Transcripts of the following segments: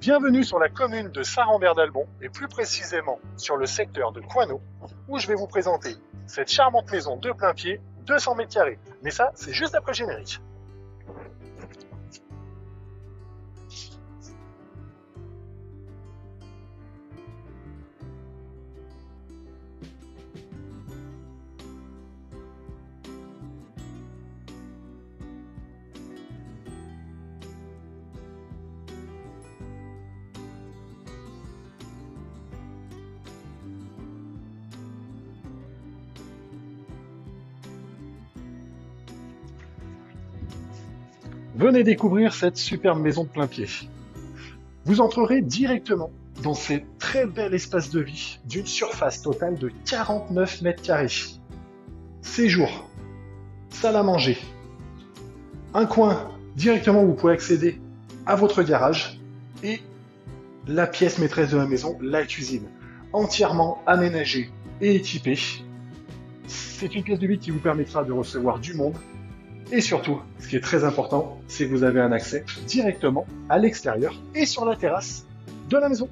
Bienvenue sur la commune de Saint-Rambert-d'Albon et plus précisément sur le secteur de Coinaud où je vais vous présenter cette charmante maison de plein pied, 200 mètres carrés. Mais ça, c'est juste après le générique. Venez découvrir cette superbe maison de plein pied. Vous entrerez directement dans ces très bel espace de vie d'une surface totale de 49 mètres carrés. Séjour, salle à manger, un coin directement où vous pouvez accéder à votre garage et la pièce maîtresse de la maison, la cuisine, entièrement aménagée et équipée. C'est une pièce de vie qui vous permettra de recevoir du monde. Et surtout, ce qui est très important, c'est que vous avez un accès directement à l'extérieur et sur la terrasse de la maison.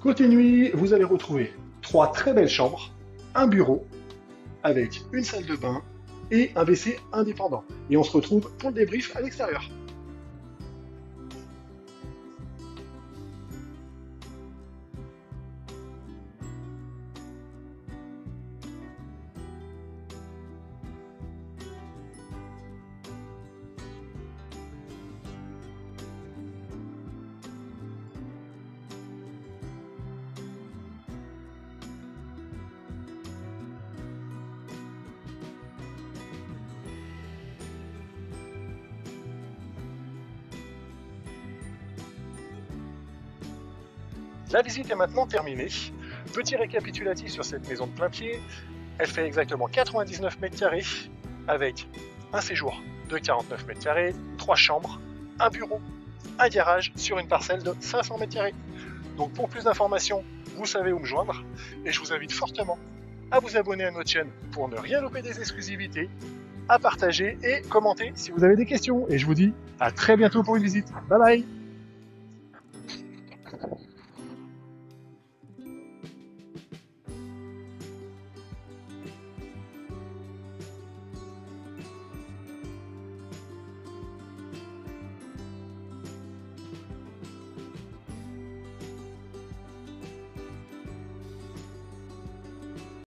Côté nuit, vous allez retrouver trois très belles chambres, un bureau avec une salle de bain et un WC indépendant. Et on se retrouve pour le débrief à l'extérieur. La visite est maintenant terminée. Petit récapitulatif sur cette maison de plein pied. Elle fait exactement 99 mètres carrés avec un séjour de 49 mètres carrés, 3 chambres, un bureau, un garage sur une parcelle de 500 mètres carrés. Donc pour plus d'informations, vous savez où me joindre et je vous invite fortement à vous abonner à notre chaîne pour ne rien louper des exclusivités, à partager et commenter si vous avez des questions. Et je vous dis à très bientôt pour une visite. Bye bye!